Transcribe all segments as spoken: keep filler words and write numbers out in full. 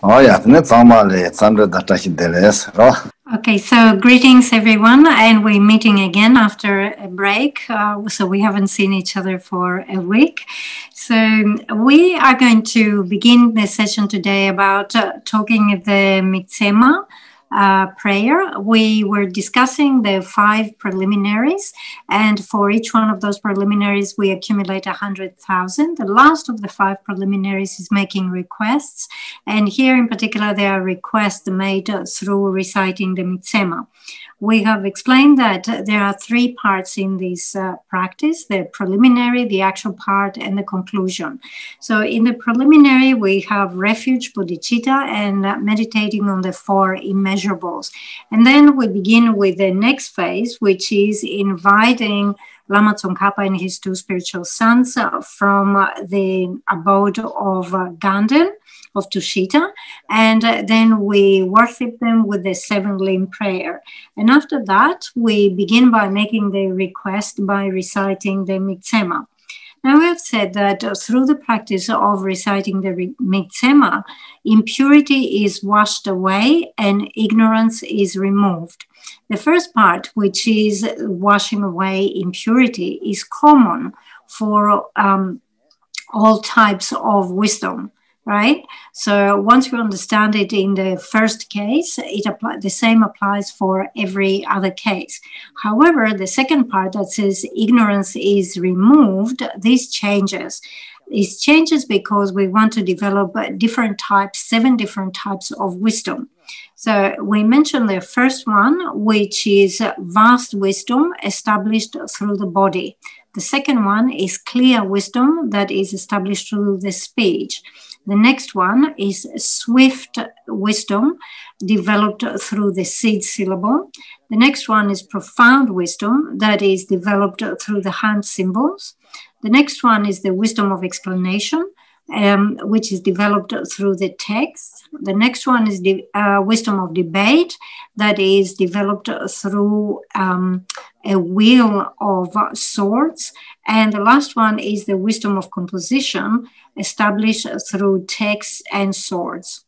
Oh yeah, okay, so greetings everyone, and we're meeting again after a break, uh, so we haven't seen each other for a week. So we are going to begin the session today about uh, talking the Mig Tsema Uh, prayer. We were discussing the five preliminaries, and for each one of those preliminaries we accumulate a hundred thousand. The last of the five preliminaries is making requests, and here in particular there are requests made uh, through reciting the Mig Tsema. We have explained that there are three parts in this uh, practice: the preliminary, the actual part, and the conclusion. So in the preliminary, we have refuge, bodhichitta, and uh, meditating on the four immeasurables. And then we begin with the next phase, which is inviting Lama Tsongkhapa and his two spiritual sons uh, from uh, the abode of uh, Ganden, of Tushita, and uh, then we worship them with the seven limb prayer. And after that, we begin by making the request by reciting the Mig Tsema. Now, we have said that uh, through the practice of reciting the Mig Tsema, impurity is washed away and ignorance is removed. The first part, which is washing away impurity, is common for um, all types of wisdom, right? So once you understand it in the first case, it apply, the same applies for every other case. However, the second part that says ignorance is removed, this changes. It changes because we want to develop different types, seven different types of wisdom. So we mentioned the first one, which is vast wisdom established through the body. The second one is clear wisdom that is established through the speech. The next one is swift wisdom developed through the seed syllable. The next one is profound wisdom that is developed through the hand symbols. The next one is the wisdom of explanation, um, which is developed through the text. The next one is the uh, wisdom of debate that is developed through um, a wheel of swords. And the last one is the wisdom of composition established through texts and swords.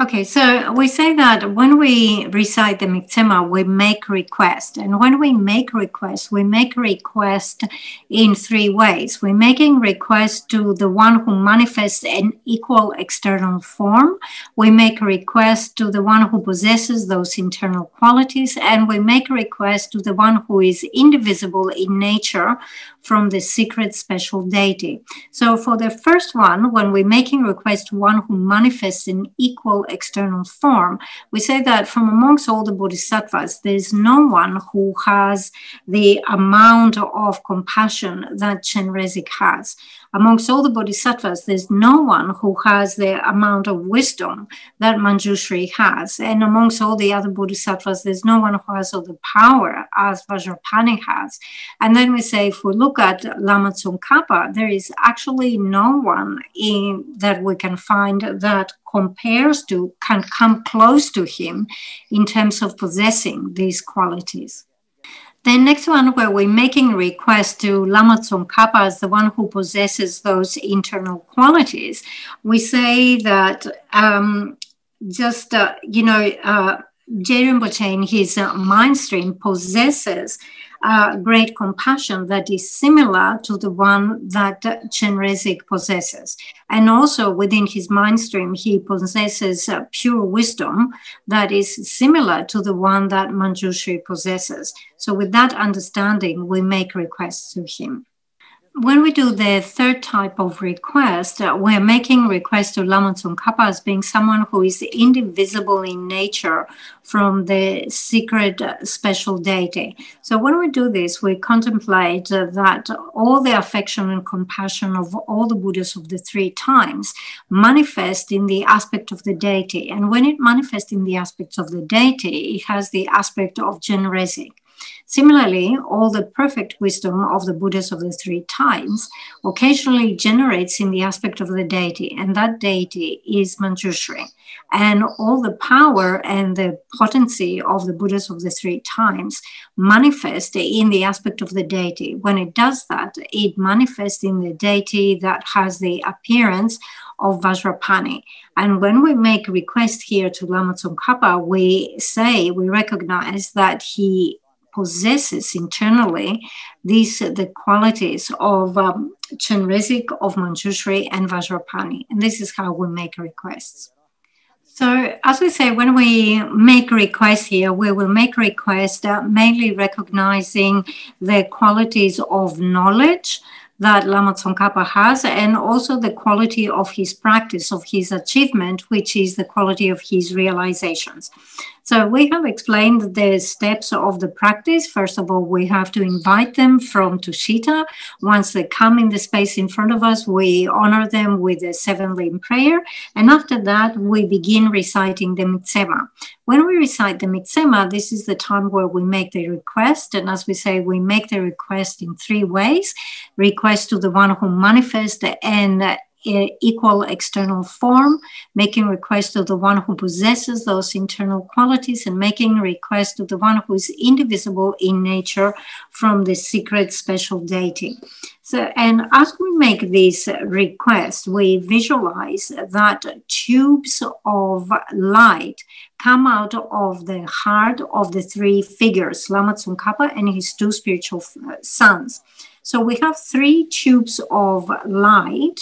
Okay, so we say that when we recite the Mig Tsema, we make request. And when we make request, we make request in three ways. We're making request to the one who manifests an equal external form. We make request to the one who possesses those internal qualities. And we make request to the one who is indivisible in nature from the secret special deity. So for the first one, when we're making request to one who manifests an equal external form, we say that from amongst all the bodhisattvas, there's no one who has the amount of compassion that Chenrezig has. Amongst all the bodhisattvas, there's no one who has the amount of wisdom that Manjushri has. And amongst all the other bodhisattvas, there's no one who has all the power as Vajrapani has. And then we say, if we look at Lama Tsongkhapa, there is actually no one in, that we can find that compares to, can come close to him in terms of possessing these qualities. The next one where we're making request to Lama Tsongkhapa as the one who possesses those internal qualities, we say that um, just, uh, you know, uh, Jeren Boche in his uh, mind stream possesses uh, great compassion that is similar to the one that uh, Chenrezig possesses. And also within his mind stream, he possesses uh, pure wisdom that is similar to the one that Manjushri possesses. So with that understanding, we make requests to him. When we do the third type of request, uh, we're making requests to Lama Tsongkhapa as being someone who is indivisible in nature from the secret uh, special deity. So when we do this, we contemplate uh, that all the affection and compassion of all the Buddhas of the three times manifest in the aspect of the deity. And when it manifests in the aspects of the deity, it has the aspect of Chenrezig. Similarly, all the perfect wisdom of the Buddhas of the three times occasionally generates in the aspect of the deity, and that deity is Manjushri. And all the power and the potency of the Buddhas of the three times manifest in the aspect of the deity. When it does that, it manifests in the deity that has the appearance of Vajrapani. And when we make requests here to Lama Tsongkhapa, we say, we recognize that he possesses internally these, the qualities of um, Chenrezig, of Manjushri and Vajrapani. And this is how we make requests. So as we say, when we make requests here, we will make requests uh, mainly recognizing the qualities of knowledge that Lama Tsongkhapa has, and also the quality of his practice, of his achievement, which is the quality of his realizations. So we have explained the steps of the practice. First of all, we have to invite them from Tushita. Once they come in the space in front of us, we honor them with a seven-limb prayer. And after that, we begin reciting the Mig Tsema. When we recite the Mig Tsema, this is the time where we make the request. And as we say, we make the request in three ways. Request to the one who manifests and equal external form, making request to the one who possesses those internal qualities, and making request to the one who is indivisible in nature from the secret special deity. So, and as we make these requests, we visualize that tubes of light come out of the heart of the three figures, Lama Tsongkhapa and his two spiritual sons. So we have three tubes of light.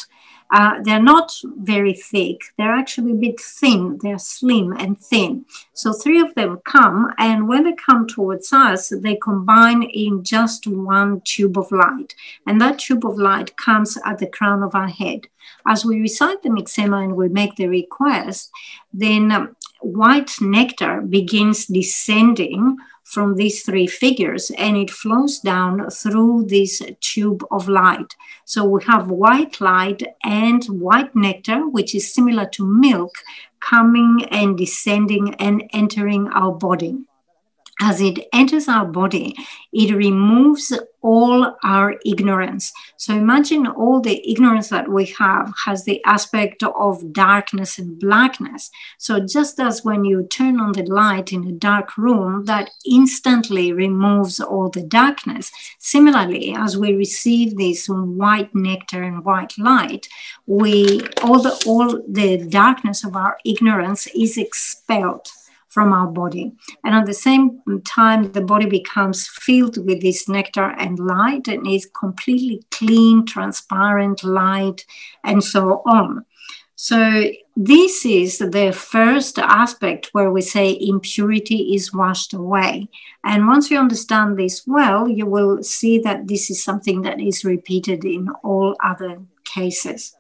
Uh, they're not very thick. They're actually a bit thin. They're slim and thin. So three of them come, and when they come towards us, they combine in just one tube of light. And that tube of light comes at the crown of our head. As we recite the Mig Tsema and we make the request, then um, white nectar begins descending from these three figures, and it flows down through this tube of light. So we have white light and white nectar, which is similar to milk, coming and descending and entering our body. As it enters our body, it removes all our ignorance. So imagine all the ignorance that we have has the aspect of darkness and blackness. So just as when you turn on the light in a dark room, that instantly removes all the darkness. Similarly, as we receive this white nectar and white light, we all the, all the darkness of our ignorance is expelled from our body. And at the same time, the body becomes filled with this nectar and light, and is completely clean, transparent, light, and so on. So this is the first aspect where we say impurity is washed away. And once you understand this well, you will see that this is something that is repeated in all other cases.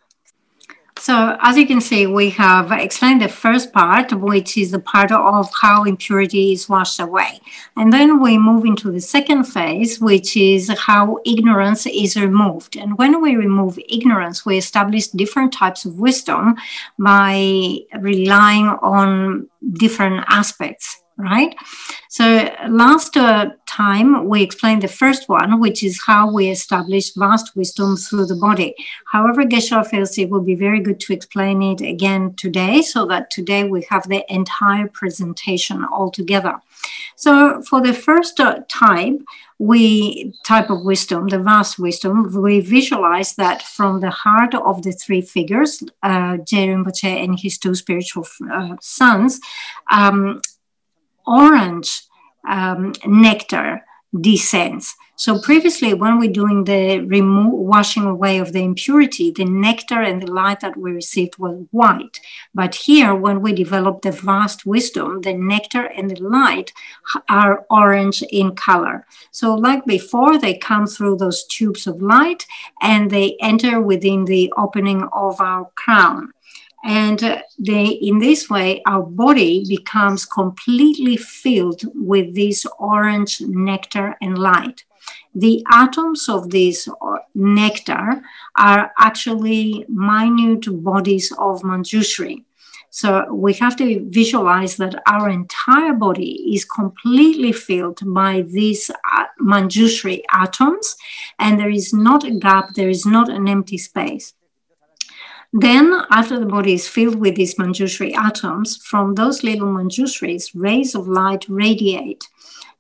So as you can see, we have explained the first part, which is the part of how impurity is washed away. And then we move into the second phase, which is how ignorance is removed. And when we remove ignorance, we establish different types of wisdom by relying on different aspects. Right? So last uh, time we explained the first one, which is how we establish vast wisdom through the body. However, Geshe-la feels it will be very good to explain it again today, so that today we have the entire presentation all together. So for the first uh, type, we type of wisdom, the vast wisdom, we visualize that from the heart of the three figures, uh, Rinpoche and his two spiritual uh, sons, um, orange um, nectar descends. So previously, when we're doing the remove, washing away of the impurity, the nectar and the light that we received was white. But here, when we develop the vast wisdom, the nectar and the light are orange in color. So like before, they come through those tubes of light, and they enter within the opening of our crown. And they, in this way, our body becomes completely filled with this orange nectar and light. The atoms of this nectar are actually minute bodies of Manjushri. So we have to visualize that our entire body is completely filled by these Manjushri atoms, and there is not a gap, there is not an empty space. Then, after the body is filled with these Manjushri atoms, from those little Manjushris, rays of light radiate.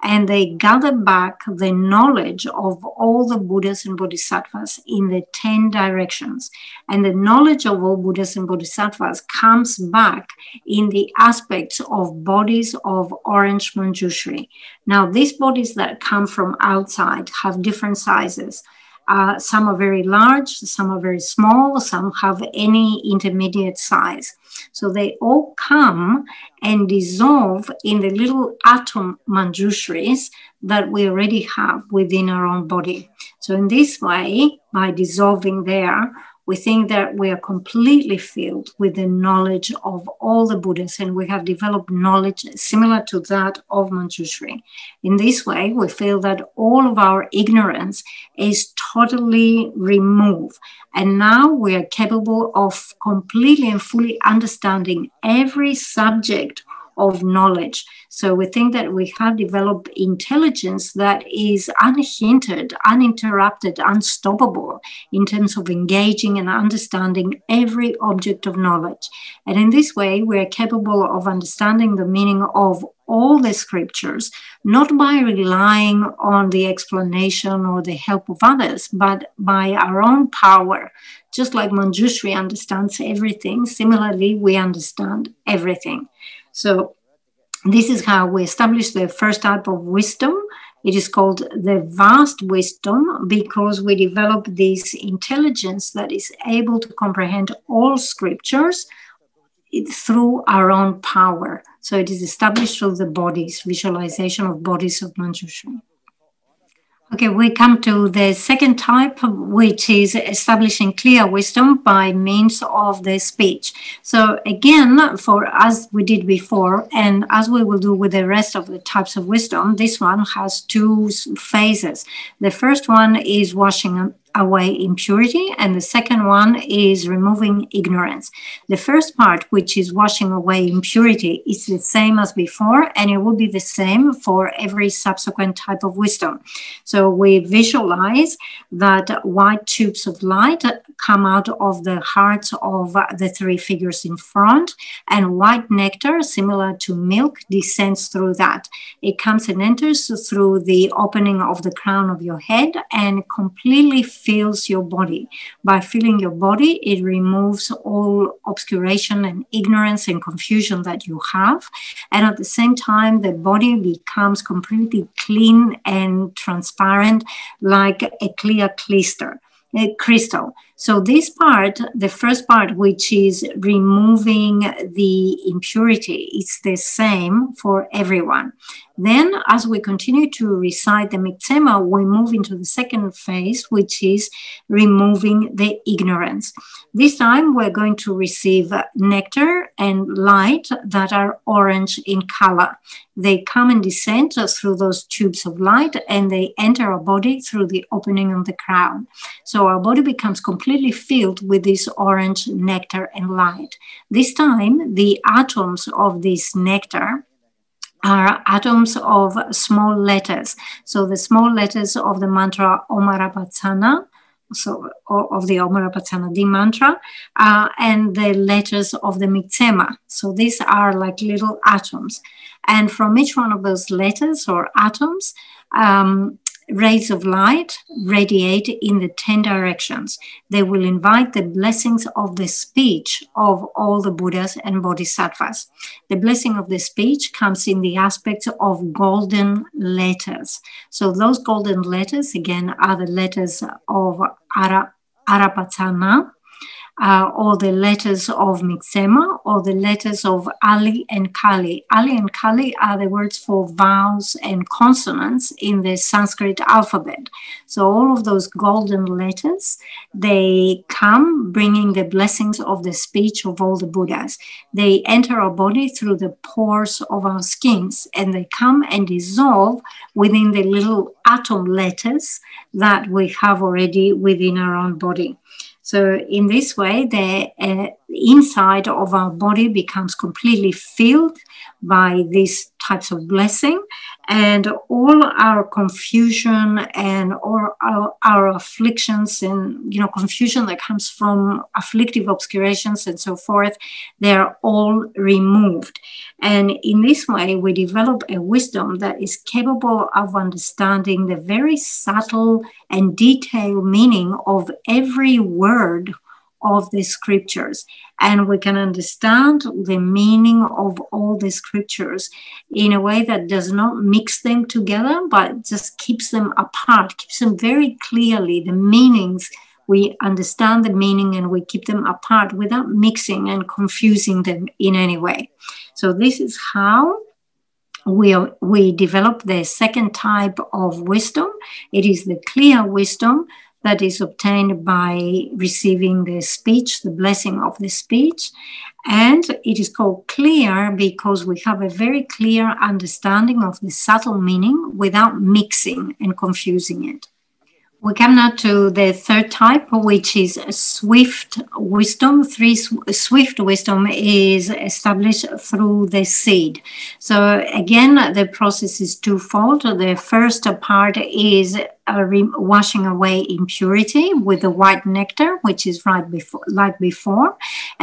and they gather back the knowledge of all the Buddhas and Bodhisattvas in the ten directions. And the knowledge of all Buddhas and Bodhisattvas comes back in the aspects of bodies of orange Manjushri. Now, these bodies that come from outside have different sizes. Uh, some are very large, some are very small, some have any intermediate size. So they all come and dissolve in the little atom manjushris that we already have within our own body. So in this way, by dissolving there, we think that we are completely filled with the knowledge of all the Buddhas, and we have developed knowledge similar to that of Manjushri. In this way, we feel that all of our ignorance is totally removed, and now we are capable of completely and fully understanding every subject of knowledge. So we think that we have developed intelligence that is unhindered, uninterrupted, unstoppable in terms of engaging and understanding every object of knowledge. And in this way, we are capable of understanding the meaning of all the scriptures, not by relying on the explanation or the help of others, but by our own power. Just like Manjushri understands everything, similarly, we understand everything. So this is how we establish the first type of wisdom. It is called the vast wisdom because we develop this intelligence that is able to comprehend all scriptures through our own power. So it is established through the bodies, visualization of bodies of Manjushri. Okay, we come to the second type, which is establishing clear wisdom by means of the speech. So again, for as we did before, and as we will do with the rest of the types of wisdom, this one has two phases. The first one is washing away impurity, and the second one is removing ignorance. The first part, which is washing away impurity, is the same as before, and it will be the same for every subsequent type of wisdom. So we visualize that white tubes of light come out of the hearts of the three figures in front, and white nectar, similar to milk, descends through that. It comes and enters through the opening of the crown of your head and completely fills your body. By filling your body, it removes all obscuration and ignorance and confusion that you have. And at the same time, the body becomes completely clean and transparent, like a clear cleaster. A crystal. So this part, the first part, which is removing the impurity, it's the same for everyone. Then, as we continue to recite the Mig Tsema, we move into the second phase, which is removing the ignorance. This time, we're going to receive nectar and light that are orange in color. They come and descend through those tubes of light, and they enter our body through the opening of the crown. So our body becomes completely filled with this orange nectar and light. This time, the atoms of this nectar are atoms of small letters. So the small letters of the mantra Om Arapachana, so of the Om Arapachana D mantra, uh, and the letters of the Mig Tsema. So these are like little atoms. And from each one of those letters or atoms, um, rays of light radiate in the ten directions. They will invite the blessings of the speech of all the Buddhas and Bodhisattvas. The blessing of the speech comes in the aspects of golden letters. So those golden letters, again, are the letters of Ara, Arapachana, Uh, or the letters of Mig Tsema, or the letters of Ali and Kali. Ali and Kali are the words for vowels and consonants in the Sanskrit alphabet. So all of those golden letters, they come bringing the blessings of the speech of all the Buddhas. They enter our body through the pores of our skins, and they come and dissolve within the little atom letters that we have already within our own body. So in this way, the uh, the inside of our body becomes completely filled by these types of blessing, and all our confusion and all our, our afflictions and, you know, confusion that comes from afflictive obscurations and so forth, they are all removed. And in this way, we develop a wisdom that is capable of understanding the very subtle and detailed meaning of every word of the scriptures, and we can understand the meaning of all the scriptures in a way that does not mix them together, but just keeps them apart, keeps them very clearly, the meanings. We understand the meaning and we keep them apart without mixing and confusing them in any way. So this is how we, are, we develop the second type of wisdom. It is the clear wisdom that is obtained by receiving the speech, the blessing of the speech. And it is called clear because we have a very clear understanding of the subtle meaning without mixing and confusing it. We come now to the third type, which is swift wisdom. Three, swift wisdom is established through the seed. So again, the process is twofold. The first part is Uh, washing away impurity with the white nectar, which is right before, like before.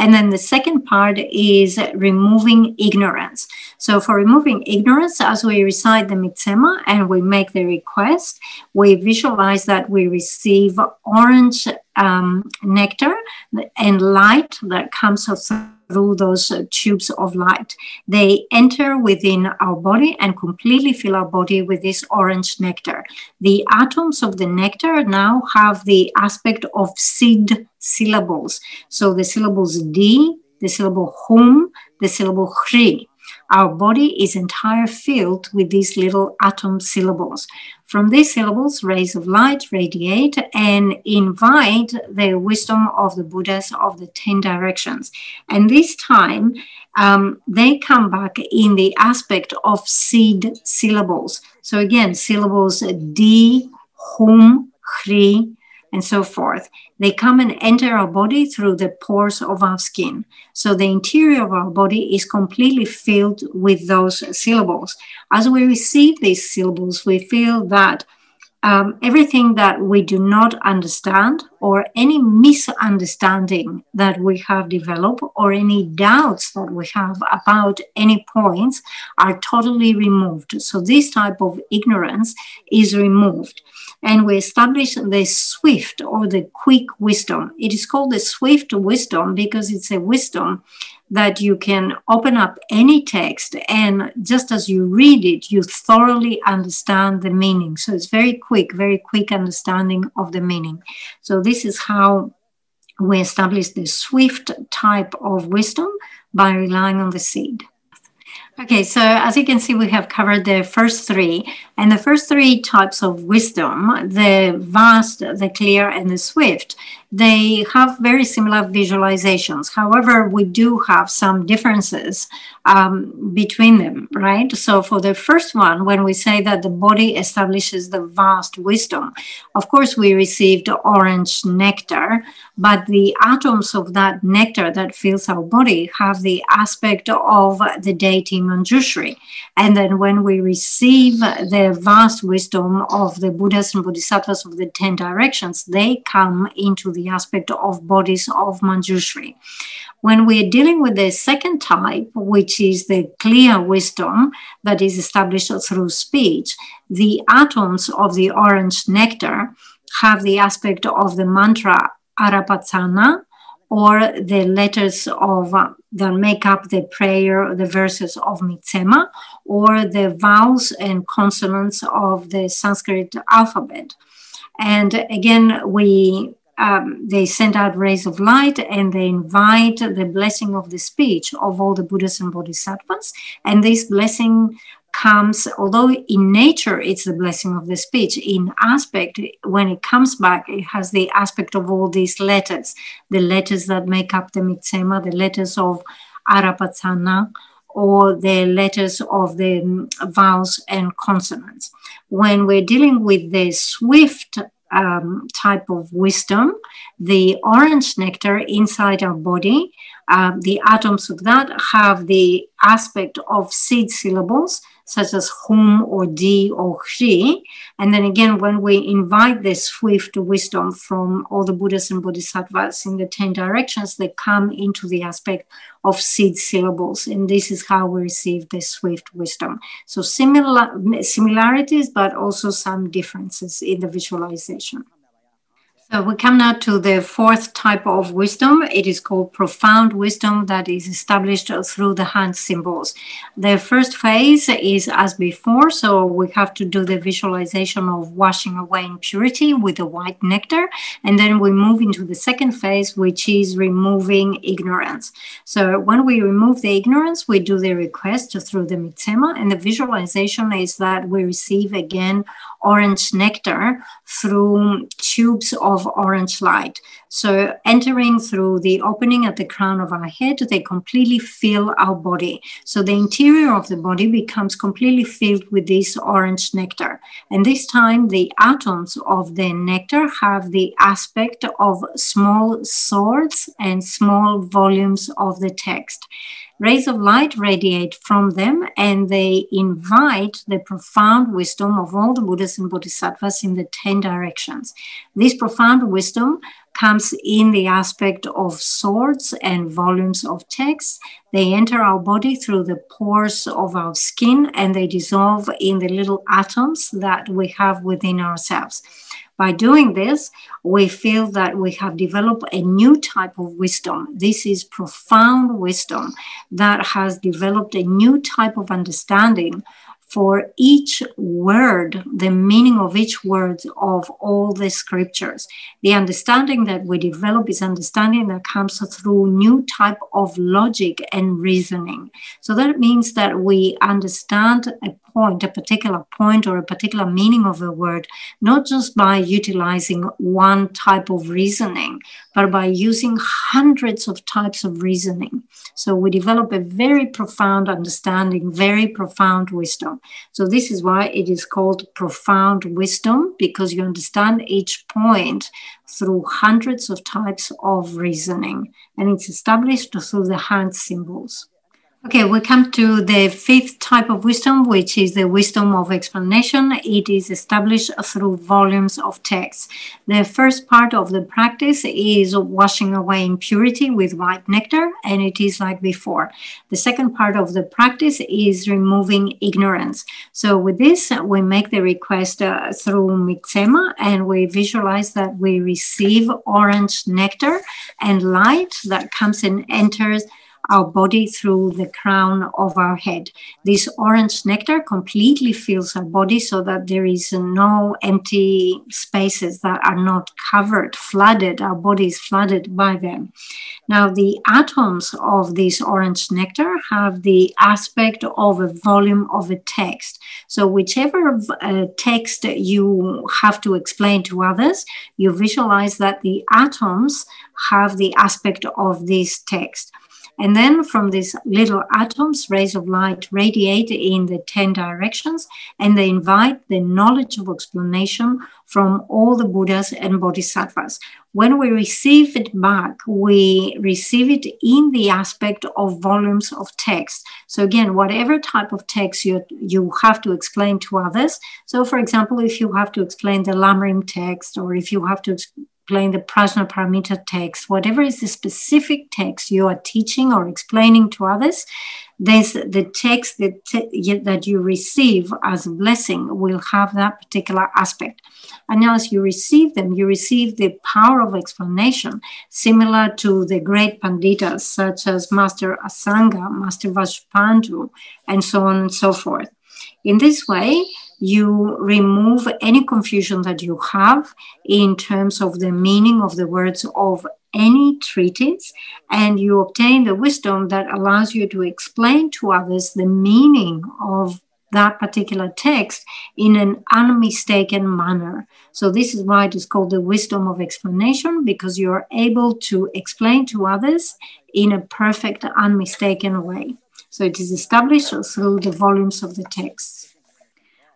And then the second part is removing ignorance. So for removing ignorance, as we recite the Mig Tsema and we make the request, we visualize that we receive orange um, nectar and light that comes through those uh, tubes of light. They enter within our body and completely fill our body with this orange nectar. The atoms of the nectar now have the aspect of seed syllables. So the syllables di, the syllable hum, the syllable hri. Our body is entire filled with these little atom syllables. From these syllables, rays of light radiate and invite the wisdom of the Buddhas of the ten directions. And this time, um, they come back in the aspect of seed syllables. So again, syllables di, hum, hri, and so forth. They come and enter our body through the pores of our skin. So the interior of our body is completely filled with those syllables. As we receive these syllables, we feel that um, everything that we do not understand, or any misunderstanding that we have developed, or any doubts that we have about any points, are totally removed. So this type of ignorance is removed. And we establish the swift or the quick wisdom. It is called the swift wisdom because it's a wisdom that you can open up any text and just as you read it, you thoroughly understand the meaning. So it's very quick, very quick understanding of the meaning. So this is how we establish the swift type of wisdom, by relying on the seed. Okay, so as you can see, we have covered the first three. And the first three types of wisdom, the vast, the clear, and the swift, they have very similar visualizations. However, we do have some differences um, between them, right? So for the first one, when we say that the body establishes the vast wisdom, of course, we received orange nectar, but the atoms of that nectar that fills our body have the aspect of the deity Manjushri. And then when we receive the vast wisdom of the Buddhas and Bodhisattvas of the ten directions, they come into the aspect of bodies of Manjushri. When we are dealing with the second type, which is the clear wisdom that is established through speech, the atoms of the orange nectar have the aspect of the mantra Arapachana, or the letters of uh, that make up the prayer, the verses of Mig Tsema, or the vowels and consonants of the Sanskrit alphabet. And again, we um, they send out rays of light and they invite the blessing of the speech of all the Buddhas and Bodhisattvas. And this blessing comes, although in nature it's the blessing of the speech, in aspect, when it comes back, it has the aspect of all these letters, the letters that make up the Mig Tsema, the letters of Arapachana, or the letters of the vowels and consonants. When we're dealing with the swift um, type of wisdom, the orange nectar inside our body, uh, the atoms of that have the aspect of seed syllables, such as hum or di or hri. And then again, when we invite the swift wisdom from all the Buddhas and Bodhisattvas in the ten directions, they come into the aspect of seed syllables. And this is how we receive the swift wisdom. So similar similarities, but also some differences in the visualization. So we come now to the fourth type of wisdom. It is called profound wisdom that is established through the hand symbols. The first phase is as before, so we have to do the visualization of washing away impurity with the white nectar, and then we move into the second phase, which is removing ignorance. So when we remove the ignorance, we do the request through the Mig Tsema, and the visualization is that we receive again orange nectar through tubes of orange light. So entering through the opening at the crown of our head, they completely fill our body. So the interior of the body becomes completely filled with this orange nectar. And this time the atoms of the nectar have the aspect of small swords and small volumes of the text. Rays of light radiate from them, and they invite the profound wisdom of all the Buddhas and Bodhisattvas in the ten directions. This profound wisdom comes in the aspect of swords and volumes of text. They enter our body through the pores of our skin, and they dissolve in the little atoms that we have within ourselves. By doing this, we feel that we have developed a new type of wisdom. This is profound wisdom that has developed a new type of understanding for each word, the meaning of each word of all the scriptures. The understanding that we develop is understanding that comes through new type of logic and reasoning. So that means that we understand a point, a particular point or a particular meaning of a word, not just by utilizing one type of reasoning, but by using hundreds of types of reasoning. So we develop a very profound understanding, very profound wisdom. So this is why it is called profound wisdom, because you understand each point through hundreds of types of reasoning, and it's established through the hand symbols. Okay, we come to the fifth type of wisdom, which is the wisdom of explanation. It is established through volumes of text. The first part of the practice is washing away impurity with white nectar, and it is like before. The second part of the practice is removing ignorance. So with this, we make the request uh, through Mig Tsema, and we visualize that we receive orange nectar and light that comes and enters our body through the crown of our head. This orange nectar completely fills our body so that there is no empty spaces that are not covered, flooded, our body is flooded by them. Now the atoms of this orange nectar have the aspect of a volume of a text. So whichever uh, text you have to explain to others, you visualize that the atoms have the aspect of this text. And then from these little atoms, rays of light radiate in the ten directions, and they invite the knowledge of explanation from all the Buddhas and Bodhisattvas. When we receive it back, we receive it in the aspect of volumes of text. So again, whatever type of text you, you have to explain to others. So for example, if you have to explain the Lamrim text, or if you have to explain the Prajnaparamita text, whatever is the specific text you are teaching or explaining to others, this, the text that, te that you receive as a blessing will have that particular aspect. And as you receive them, you receive the power of explanation, similar to the great panditas such as Master Asanga, Master Vasubandhu, and so on and so forth. In this way, you remove any confusion that you have in terms of the meaning of the words of any treatise, and you obtain the wisdom that allows you to explain to others the meaning of that particular text in an unmistaken manner. So this is why it is called the wisdom of explanation, because you are able to explain to others in a perfect, unmistaken way. So it is established through the volumes of the text.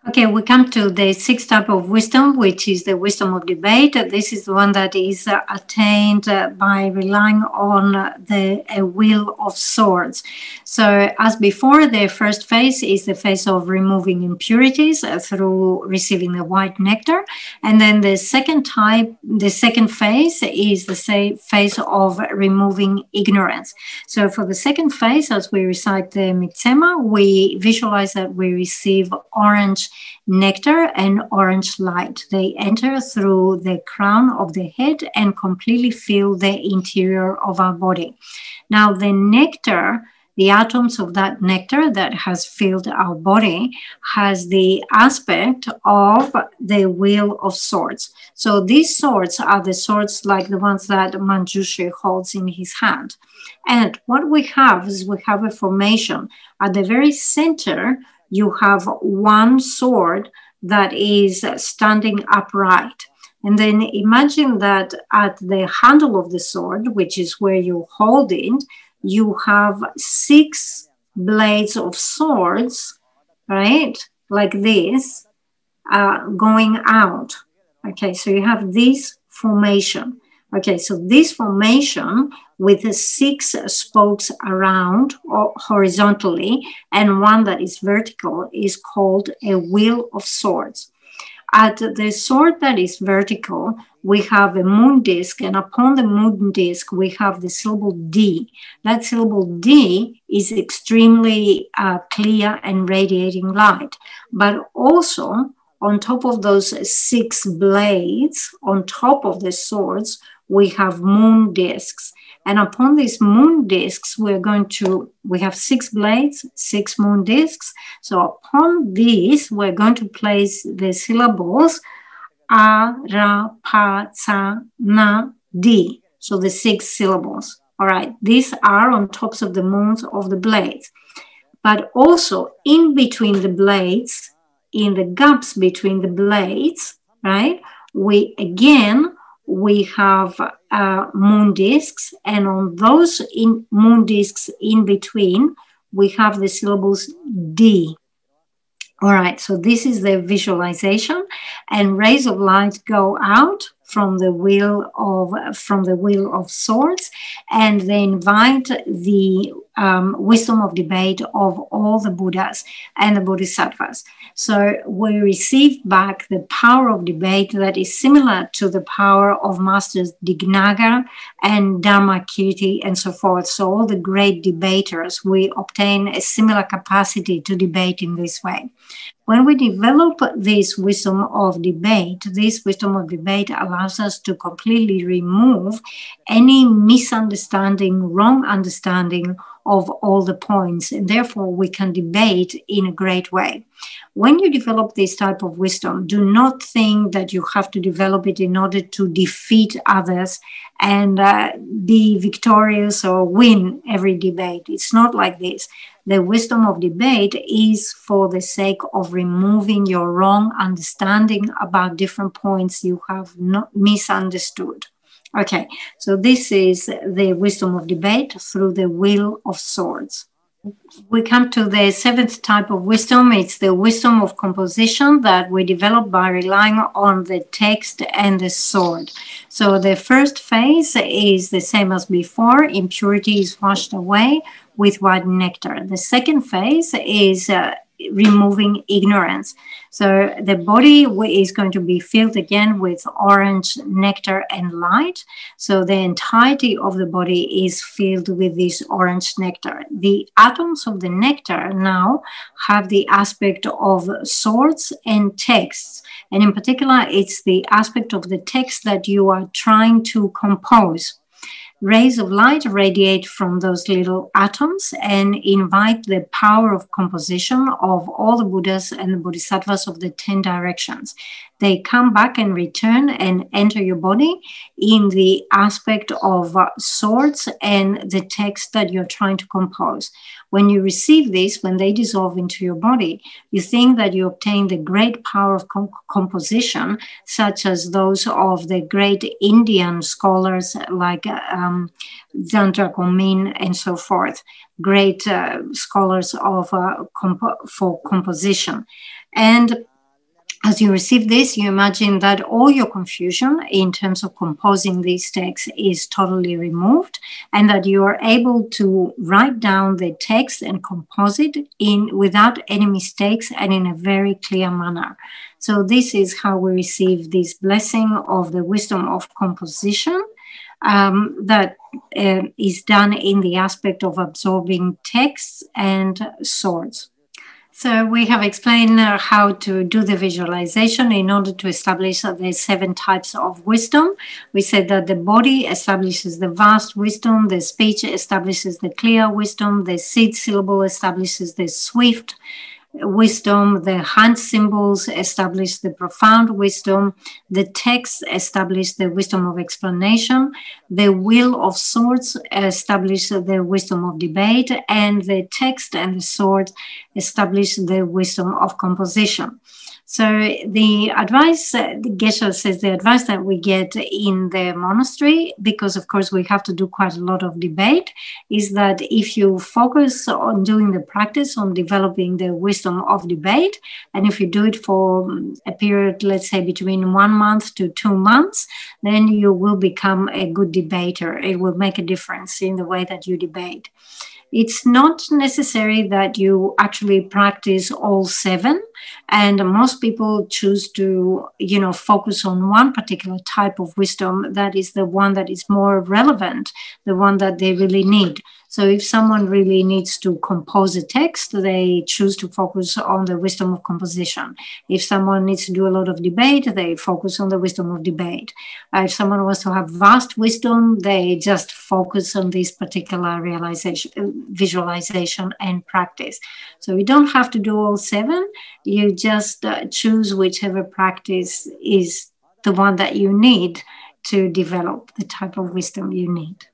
Okay, we come to the sixth type of wisdom, which is the wisdom of debate. This is the one that is uh, attained uh, by relying on uh, the a wheel of swords. So as before, the first phase is the phase of removing impurities uh, through receiving the white nectar. And then the second type, the second phase is the say, phase of removing ignorance. So for the second phase, as we recite the Mig Tsema, we visualize that we receive orange nectar and orange light. They enter through the crown of the head and completely fill the interior of our body. Now the nectar, the atoms of that nectar that has filled our body, has the aspect of the wheel of swords. So these swords are the swords like the ones that Manjushri holds in his hand. And what we have is we have a formation. At the very center, you have one sword that is standing upright. And then imagine that at the handle of the sword, which is where you hold it, you have six blades of swords, right? Like this, uh, going out. Okay, so you have this formation. Okay, so this formation with the six spokes around or horizontally and one that is vertical is called a wheel of swords. At the sword that is vertical, we have a moon disc, and upon the moon disc, we have the syllable D. That syllable D is extremely uh, clear and radiating light. But also, on top of those six blades, on top of the swords, we have moon discs. And upon these moon discs, we're going to, we have six blades, six moon discs. So upon these, we're going to place the syllables Arapachana D. So the six syllables. All right. These are on tops of the moons of the blades. But also in between the blades, in the gaps between the blades, right, we again, we have uh, moon discs, and on those in moon discs in between, we have the syllables D. All right, so this is the visualization, and rays of light go out from the wheel of from the wheel of swords, and they invite the um, wisdom of debate of all the Buddhas and the Bodhisattvas. So we receive back the power of debate that is similar to the power of Masters Dignaga and Dharmakirti and so forth. So all the great debaters, we obtain a similar capacity to debate in this way. When we develop this wisdom of debate, this wisdom of debate allows us to completely remove any misunderstanding, wrong understanding of all the points, and therefore we can debate in a great way. When you develop this type of wisdom, do not think that you have to develop it in order to defeat others and uh, be victorious or win every debate. It's not like this. The wisdom of debate is for the sake of removing your wrong understanding about different points you have not misunderstood. Okay, so this is the wisdom of debate through the wheel of swords. We come to the seventh type of wisdom. It's the wisdom of composition that we develop by relying on the text and the sword. So the first phase is the same as before. Impurity is washed away with white nectar. The second phase is uh, removing ignorance. So the body is going to be filled again with orange nectar and light. So the entirety of the body is filled with this orange nectar. The atoms of the nectar now have the aspect of swords and texts. And in particular, it's the aspect of the text that you are trying to compose. Rays of light radiate from those little atoms and invite the power of composition of all the Buddhas and the Bodhisattvas of the ten directions. They come back and return and enter your body in the aspect of uh, swords and the text that you're trying to compose. When you receive this, when they dissolve into your body, you think that you obtain the great power of com composition, such as those of the great Indian scholars like um, Dhandrakomin and so forth, great uh, scholars of uh, comp for composition. And as you receive this, you imagine that all your confusion in terms of composing these texts is totally removed, and that you are able to write down the text and compose it in without any mistakes and in a very clear manner. So this is how we receive this blessing of the wisdom of composition, um, that uh, is done in the aspect of absorbing texts and swords. So we have explained uh, how to do the visualization in order to establish uh, the seven types of wisdom. We said that the body establishes the vast wisdom, the speech establishes the clear wisdom, the seed syllable establishes the swift wisdom, the hand symbols establish the profound wisdom, the text establish the wisdom of explanation, the wheel of swords establish the wisdom of debate, and the text and the sword establish the wisdom of composition. So the advice, uh, Geshe says, the advice that we get in the monastery, because of course we have to do quite a lot of debate, is that if you focus on doing the practice, on developing the wisdom of debate, and if you do it for a period, let's say between one month to two months, then you will become a good debater. It will make a difference in the way that you debate. It's not necessary that you actually practice all seven, and most people choose to, you know, focus on one particular type of wisdom that is the one that is more relevant, the one that they really need. So if someone really needs to compose a text, they choose to focus on the wisdom of composition. If someone needs to do a lot of debate, they focus on the wisdom of debate. Uh, if someone wants to have vast wisdom, they just focus on this particular realization, uh, visualization and practice. So you don't have to do all seven. You just uh, choose whichever practice is the one that you need to develop the type of wisdom you need.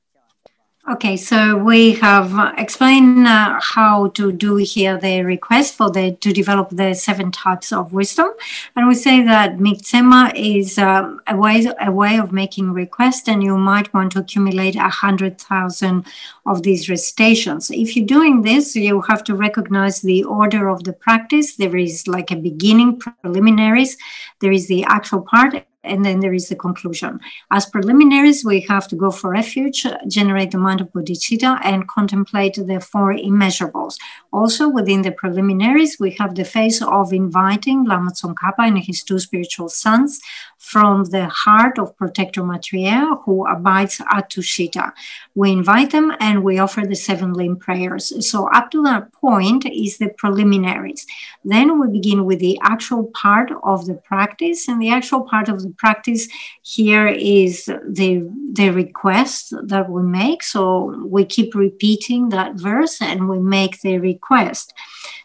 Okay, so we have explained uh, how to do here the request for the to develop the seven types of wisdom, and we say that Mig Tsema is um, a way a way of making request, and you might want to accumulate a hundred thousand of these recitations. If you're doing this, you have to recognize the order of the practice. There is like a beginning, preliminaries. There is the actual part. And then there is the conclusion. As preliminaries, we have to go for refuge, generate the mind of bodhichitta, and contemplate the four immeasurables. Also, within the preliminaries, we have the phase of inviting Lama Tsongkhapa and his two spiritual sons from the heart of Protector Matreya, who abides at Tushita. We invite them and we offer the seven limb prayers. So up to that point is the preliminaries. Then we begin with the actual part of the practice, and the actual part of the practice here is the, the request that we make. So we keep repeating that verse and we make the request.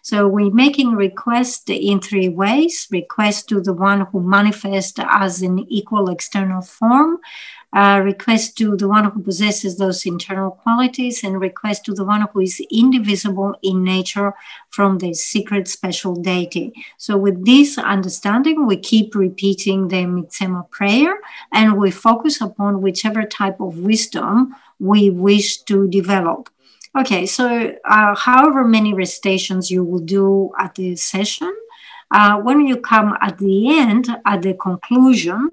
So we're making request in three ways. Request to the one who manifests as an equal external form, uh, request to the one who possesses those internal qualities, and request to the one who is indivisible in nature from the secret special deity. So with this understanding, we keep repeating the Mig Tsema prayer, and we focus upon whichever type of wisdom we wish to develop. Okay, so uh, however many recitations you will do at the session, uh, when you come at the end, at the conclusion,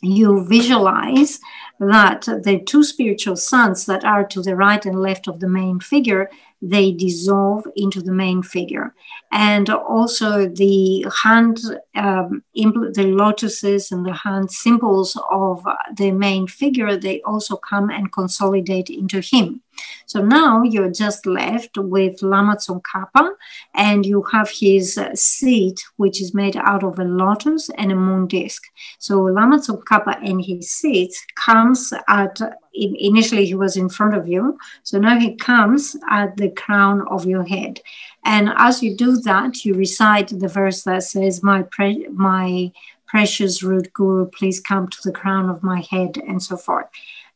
you visualize that the two spiritual sons that are to the right and left of the main figure, they dissolve into the main figure. And also the hand, um, the lotuses and the hand symbols of the main figure, they also come and consolidate into him. So now you're just left with Lama Tsongkhapa, and you have his seat, which is made out of a lotus and a moon disc. So Lama Tsongkhapa and his seat comes at, initially he was in front of you, so now he comes at the crown of your head. And as you do that, you recite the verse that says, my, pre my precious root guru, please come to the crown of my head, and so forth.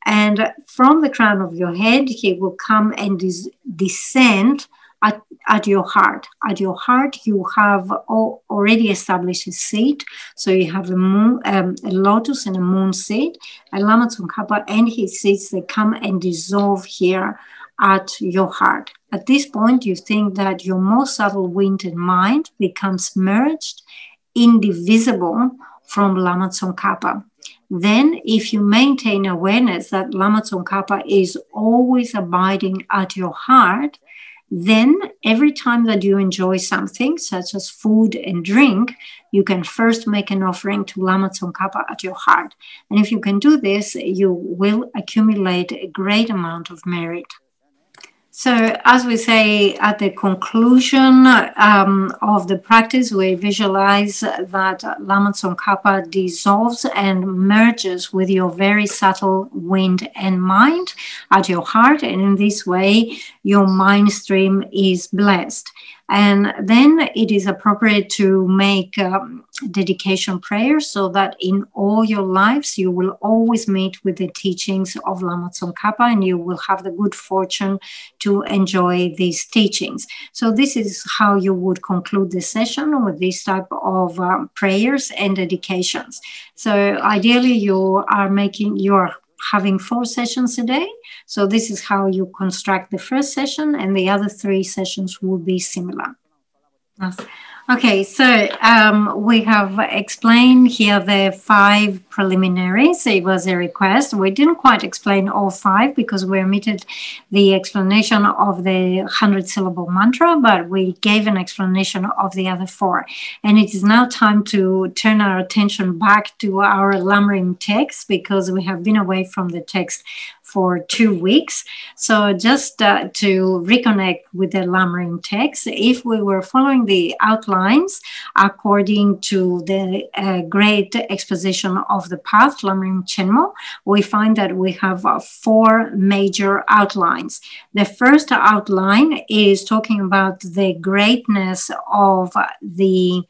And from the crown of your head, he will come and descend at, at your heart. At your heart, you have all, already established a seat. So you have a, moon, um, a lotus and a moon seat. And Lama Tsongkhapa and his seats, they come and dissolve here at your heart. At this point, you think that your more subtle wind and mind becomes merged indivisible from Lama Tsongkhapa. Then if you maintain awareness that Lama Tsongkhapa is always abiding at your heart, then every time that you enjoy something, such as food and drink, you can first make an offering to Lama Tsongkhapa at your heart. And if you can do this, you will accumulate a great amount of merit. So as we say at the conclusion um, of the practice, we visualize that Lama Tsongkhapa dissolves and merges with your very subtle wind and mind at your heart. And in this way, your mind stream is blessed. And then it is appropriate to make um, dedication prayers so that in all your lives, you will always meet with the teachings of Lama Tsongkhapa and you will have the good fortune to enjoy these teachings. So this is how you would conclude the session with this type of um, prayers and dedications. So ideally you are making your having four sessions a day. So this is how you construct the first session, and the other three sessions will be similar. Okay, so um, we have explained here the five preliminaries. It was a request. We didn't quite explain all five because we omitted the explanation of the hundred-syllable mantra, but we gave an explanation of the other four. And it is now time to turn our attention back to our Lamrim text because we have been away from the text for two weeks. So just uh, to reconnect with the Lamrim text, if we were following the outlines according to the uh, great exposition of the path, Lamrim Chenmo, we find that we have uh, four major outlines. The first outline is talking about the greatness of the,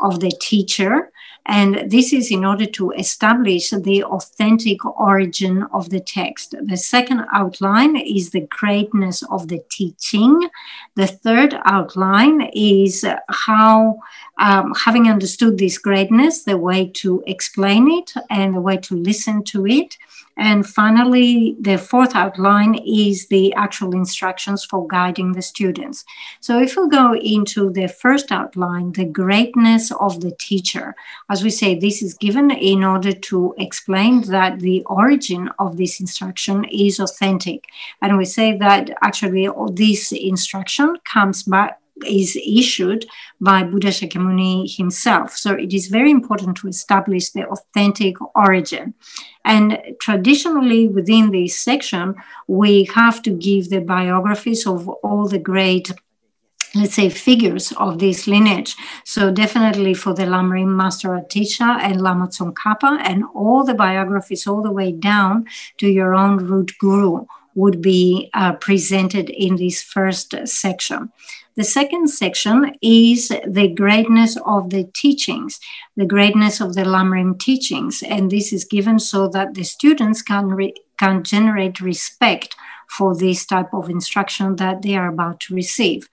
of the teacher. And this is in order to establish the authentic origin of the text. The second outline is the greatness of the teaching. The third outline is how, um, having understood this greatness, the way to explain it and the way to listen to it. And finally, the fourth outline is the actual instructions for guiding the students. So if we go into the first outline, the greatness of the teacher, as we say, this is given in order to explain that the origin of this instruction is authentic. And we say that actually this instruction comes back, is issued by Buddha Shakyamuni himself. So it is very important to establish the authentic origin. And traditionally within this section, we have to give the biographies of all the great, let's say, figures of this lineage. So definitely for the Lamrim Master Atisha and Lama Tsongkhapa, and all the biographies all the way down to your own root guru would be uh, presented in this first section. The second section is the greatness of the teachings, the greatness of the Lamrim teachings. And this is given so that the students can, re can generate respect for this type of instruction that they are about to receive.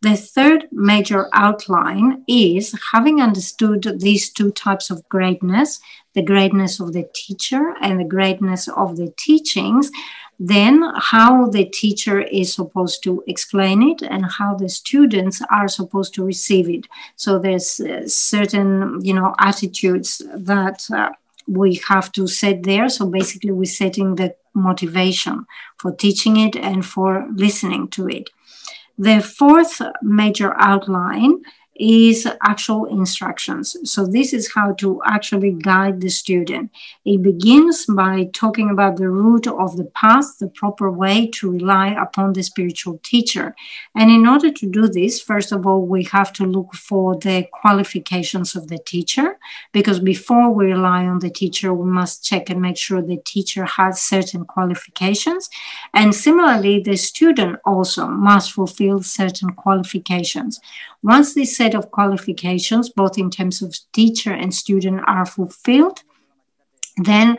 The third major outline is having understood these two types of greatness, the greatness of the teacher and the greatness of the teachings, then how the teacher is supposed to explain it and how the students are supposed to receive it. So there's uh, certain, you know, attitudes that uh, we have to set there. So basically we're setting the motivation for teaching it and for listening to it. The fourth major outline is actual instructions. So this is how to actually guide the student. It begins by talking about the root of the path, the proper way to rely upon the spiritual teacher. And in order to do this, first of all, we have to look for the qualifications of the teacher, because before we rely on the teacher, we must check and make sure the teacher has certain qualifications. And similarly, the student also must fulfill certain qualifications. Once this set of qualifications, both in terms of teacher and student, are fulfilled, then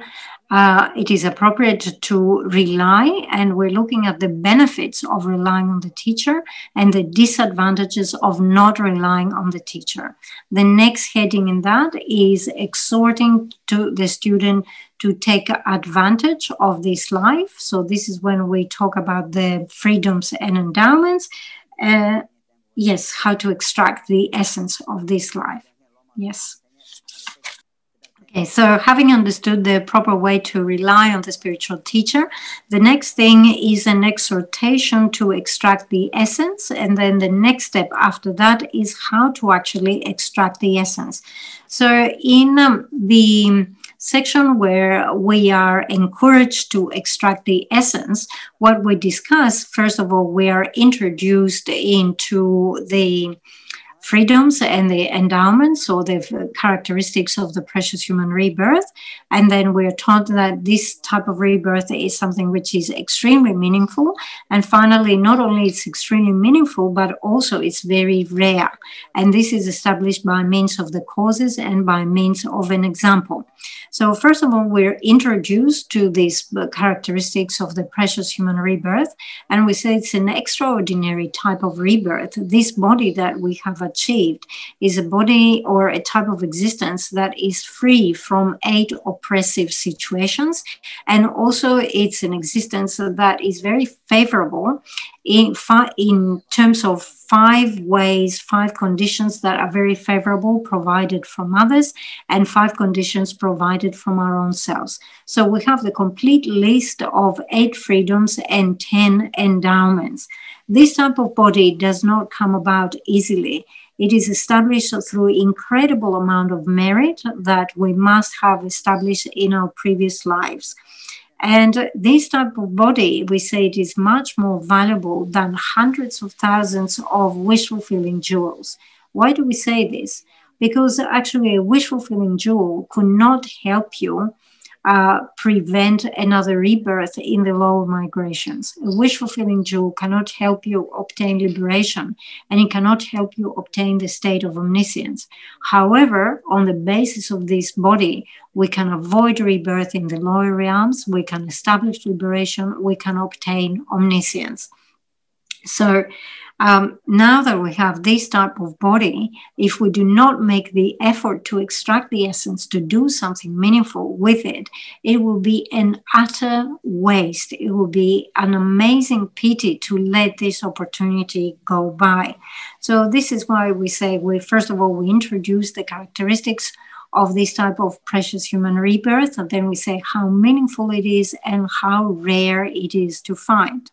uh, it is appropriate to rely, and we're looking at the benefits of relying on the teacher and the disadvantages of not relying on the teacher. The next heading in that is exhorting to the student to take advantage of this life. So this is when we talk about the freedoms and endowments. Uh, Yes, how to extract the essence of this life. Yes. Okay, so having understood the proper way to rely on the spiritual teacher, the next thing is an exhortation to extract the essence, and then the next step after that is how to actually extract the essence. So in um, the section where we are encouraged to extract the essence, what we discuss, first of all, we are introduced into the freedoms and the endowments or the characteristics of the precious human rebirth. And then we're taught that this type of rebirth is something which is extremely meaningful. And finally, not only it's extremely meaningful, but also it's very rare. And this is established by means of the causes and by means of an example. So first of all, we're introduced to these characteristics of the precious human rebirth. And we say it's an extraordinary type of rebirth. This body that we have achieved is a body or a type of existence that is free from eight oppressive situations, and also it's an existence that is very favorable in, fi in terms of five ways, five conditions that are very favorable provided from others, and five conditions provided from our own selves. So we have the complete list of eight freedoms and ten endowments. This type of body does not come about easily. It is established through incredible amount of merit that we must have established in our previous lives. And this type of body, we say it is much more valuable than hundreds of thousands of wish-fulfilling jewels. Why do we say this? Because actually a wish-fulfilling jewel could not help you uh, prevent another rebirth in the lower migrations. A wish-fulfilling jewel cannot help you obtain liberation, and it cannot help you obtain the state of omniscience. However, on the basis of this body, we can avoid rebirth in the lower realms, we can establish liberation, we can obtain omniscience. So um, now that we have this type of body, if we do not make the effort to extract the essence, to do something meaningful with it, it will be an utter waste. It will be an amazing pity to let this opportunity go by. So this is why we say, we first of all, we introduce the characteristics of this type of precious human rebirth, and then we say how meaningful it is and how rare it is to find.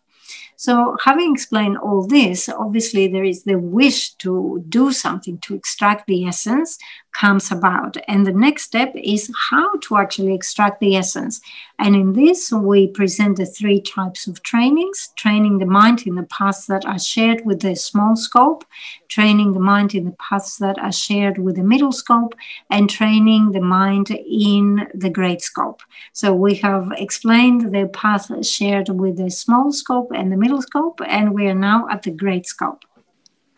So having explained all this, obviously there is the wish to do something, to extract the essence comes about. And the next step is how to actually extract the essence. And in this, we present the three types of trainings: training the mind in the paths that are shared with the small scope, training the mind in the paths that are shared with the middle scope, and training the mind in the great scope. So we have explained the path shared with the small scope and the middle scope, and we are now at the great scope.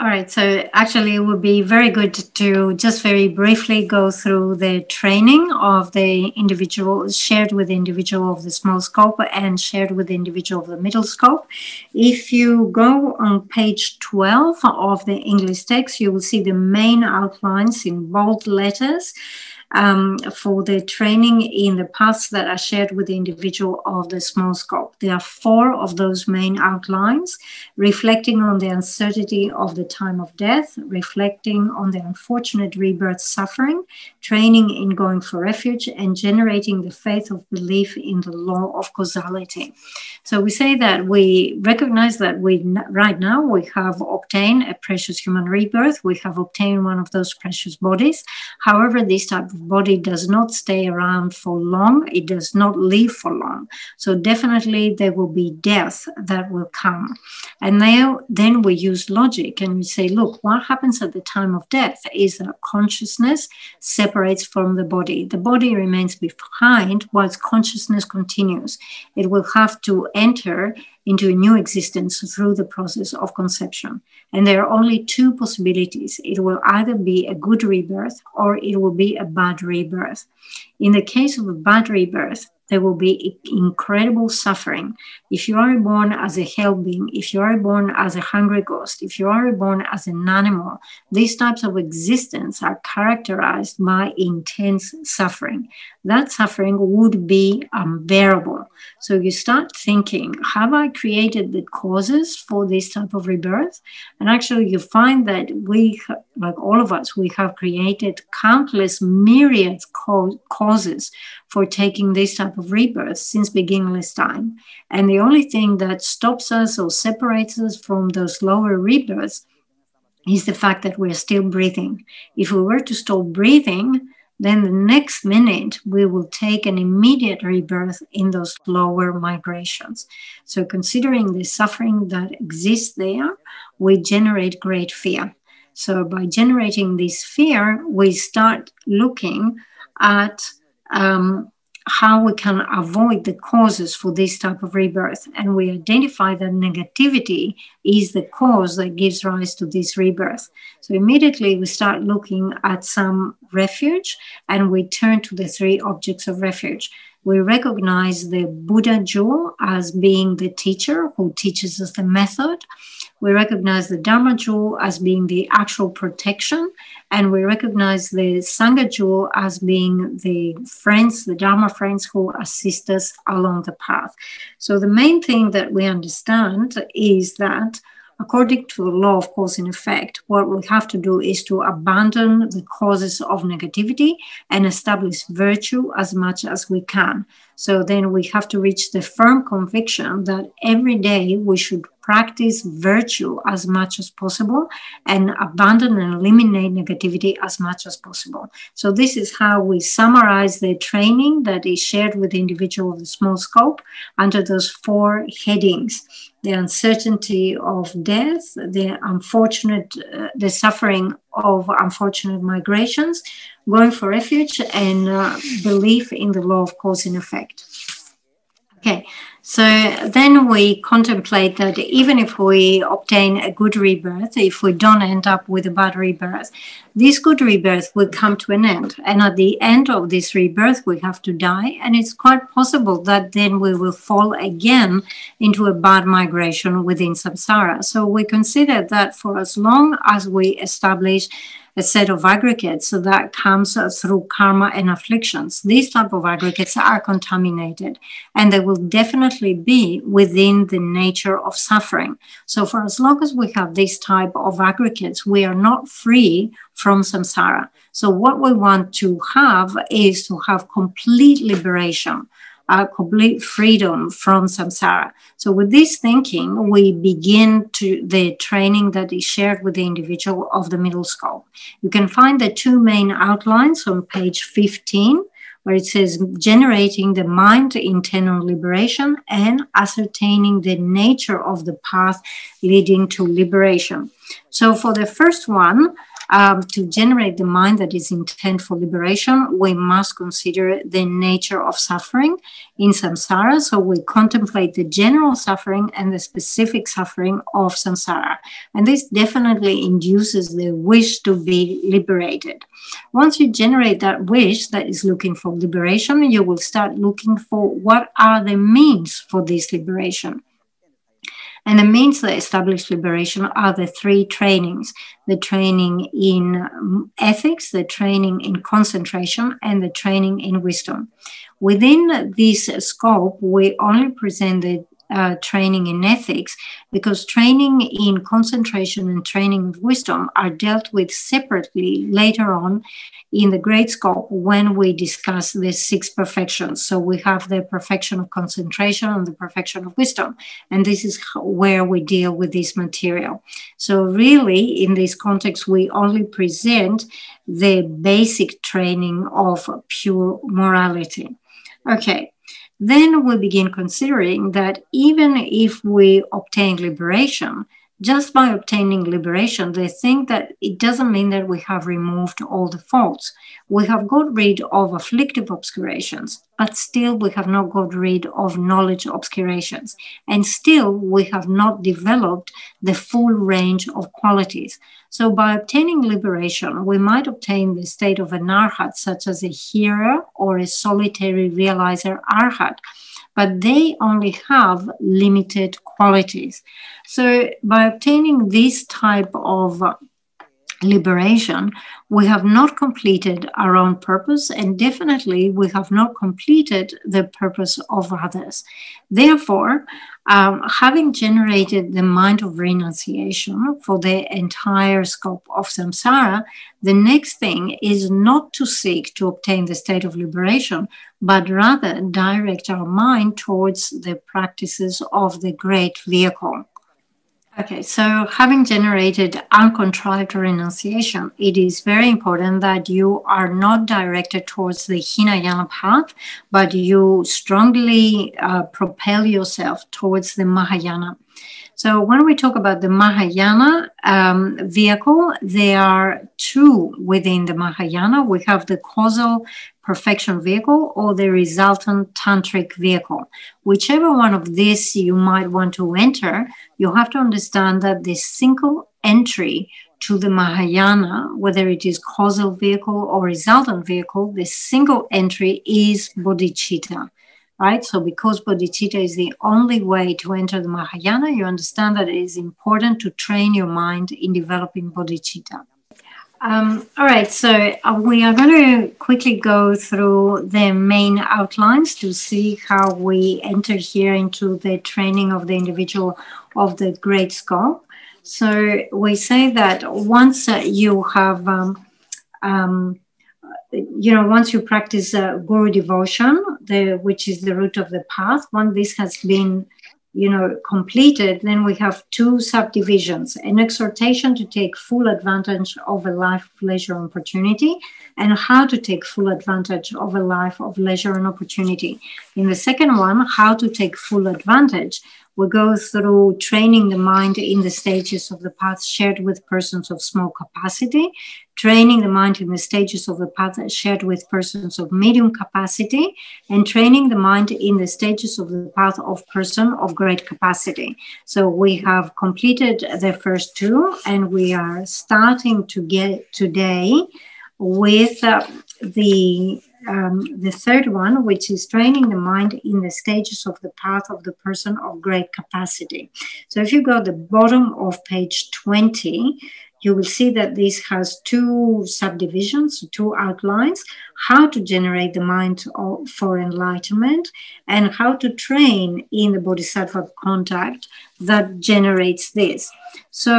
All right, so actually it would be very good to just very briefly go through the training of the individual, shared with the individual of the small scope and shared with the individual of the middle scope. If you go on page twelve of the English text, you will see the main outlines in bold letters Um, for the training in the paths that are shared with the individual of the small scope. There are four of those main outlines: reflecting on the uncertainty of the time of death, reflecting on the unfortunate rebirth suffering, training in going for refuge, and generating the faith of belief in the law of causality. So we say that we recognize that we right now we have obtained a precious human rebirth, we have obtained one of those precious bodies. However, this type of body does not stay around for long, it does not live for long. So definitely there will be death that will come. And now, then we use logic and we say, look, what happens at the time of death is that consciousness separates from the body. The body remains behind whilst consciousness continues. It will have to enter into a new existence through the process of conception. And there are only two possibilities. It will either be a good rebirth or it will be a bad rebirth. In the case of a bad rebirth, there will be incredible suffering. If you are reborn as a hell being, if you are reborn as a hungry ghost, if you are reborn as an animal, these types of existence are characterized by intense suffering. that suffering would be unbearable. So you start thinking, have I created the causes for this type of rebirth? And actually you find that we, like all of us, we have created countless myriad causes for taking this type of rebirth since beginningless time. And the only thing that stops us or separates us from those lower rebirths is the fact that we're still breathing. If we were to stop breathing, then the next minute we will take an immediate rebirth in those lower migrations. So considering the suffering that exists there, we generate great fear. So by generating this fear, we start looking at um, how we can avoid the causes for this type of rebirth. And we identify that negativity is the cause that gives rise to this rebirth. So immediately we start looking at some refuge, and we turn to the three objects of refuge. We recognize the Buddha jewel as being the teacher who teaches us the method. We recognize the Dharma jewel as being the actual protection. And we recognize the Sangha jewel as being the friends, the Dharma friends who assist us along the path. So the main thing that we understand is that according to the law of cause and effect, what we have to do is to abandon the causes of negativity and establish virtue as much as we can. So then we have to reach the firm conviction that every day we should practice virtue as much as possible and abandon and eliminate negativity as much as possible. So this is how we summarize the training that is shared with the individual of the small scope under those four headings: the uncertainty of death, the unfortunate, uh, the suffering of unfortunate migrations, going for refuge, and uh, belief in the law of cause and effect. Okay, so then we contemplate that even if we obtain a good rebirth, if we don't end up with a bad rebirth, this good rebirth will come to an end. And at the end of this rebirth, we have to die. And it's quite possible that then we will fall again into a bad migration within samsara. So we consider that for as long as we establish a set of aggregates, so that comes through karma and afflictions. These type of aggregates are contaminated, and they will definitely be within the nature of suffering. So for as long as we have this type of aggregates, we are not free from samsara. So what we want to have is to have complete liberation, Uh, complete freedom from samsara. So with this thinking, we begin to the training that is shared with the individual of the middle scope. You can find the two main outlines on page fifteen, where it says generating the mind to internal liberation and ascertaining the nature of the path leading to liberation. So for the first one, Um, to generate the mind that is intent for liberation, we must consider the nature of suffering in samsara. So we contemplate the general suffering and the specific suffering of samsara. And this definitely induces the wish to be liberated. Once you generate that wish that is looking for liberation, you will start looking for what are the means for this liberation. And the means that establish liberation are the three trainings: the training in ethics, the training in concentration, and the training in wisdom. Within this scope, we only presented uh, training in ethics because training in concentration and training in wisdom are dealt with separately later on in the great scope when we discuss the six perfections. So we have the perfection of concentration and the perfection of wisdom. And this is how, where we deal with this material. So really, in this context, we only present the basic training of pure morality. Okay. Then we begin considering that even if we obtain liberation, just by obtaining liberation, they think that it doesn't mean that we have removed all the faults. We have got rid of afflictive obscurations, but still we have not got rid of knowledge obscurations. And still we have not developed the full range of qualities. So by obtaining liberation, we might obtain the state of an arhat, such as a hearer or a solitary realizer arhat, but they only have limited qualities. So by obtaining this type of liberation, we have not completed our own purpose, and definitely we have not completed the purpose of others. Therefore, um, having generated the mind of renunciation for the entire scope of samsara, the next thing is not to seek to obtain the state of liberation, but rather direct our mind towards the practices of the great vehicle. Okay, so having generated uncontrived renunciation, it is very important that you are not directed towards the Hinayana path, but you strongly uh, propel yourself towards the Mahayana. So when we talk about the Mahayana um, vehicle, there are two within the Mahayana. We have the causal perfection vehicle or the resultant tantric vehicle. Whichever one of these you might want to enter, you have to understand that the single entry to the Mahayana, whether it is causal vehicle or resultant vehicle, the single entry is bodhichitta. Right? So because bodhicitta is the only way to enter the Mahayana, you understand that it is important to train your mind in developing bodhicitta. Um, all right, so we are going to quickly go through the main outlines to see how we enter here into the training of the individual of the great scope. So we say that once uh, you have... Um, um, You know, once you practice uh, guru devotion, the, which is the root of the path, once this has been, you know, completed, then we have two subdivisions, an exhortation to take full advantage of a life of leisure and opportunity, and how to take full advantage of a life of leisure and opportunity. In the second one, how to take full advantage, we go through training the mind in the stages of the path shared with persons of small capacity, training the mind in the stages of the path shared with persons of medium capacity, and training the mind in the stages of the path of person of great capacity. So we have completed the first two, and we are starting to get today with uh, the... Um, the third one, which is training the mind in the stages of the path of the person of great capacity. So if you go to the bottom of page twenty, you will see that this has two subdivisions, two outlines, how to generate the mind for enlightenment and how to train in the bodhisattva contact that generates this. So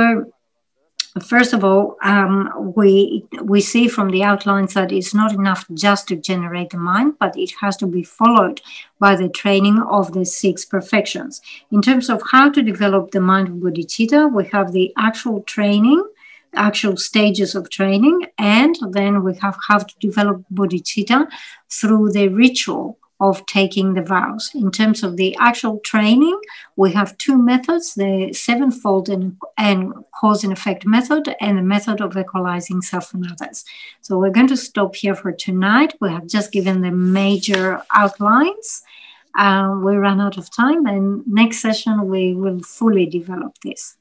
first of all, um, we, we see from the outlines that it's not enough just to generate the mind, but it has to be followed by the training of the six perfections. In terms of how to develop the mind of bodhicitta, we have the actual training, actual stages of training, and then we have how to develop bodhicitta through the ritual of taking the vows. In terms of the actual training, we have two methods, the sevenfold and, and cause and effect method and the method of equalizing self and others. So we're going to stop here for tonight. We have just given the major outlines. Uh, we ran out of time, and next session we will fully develop this.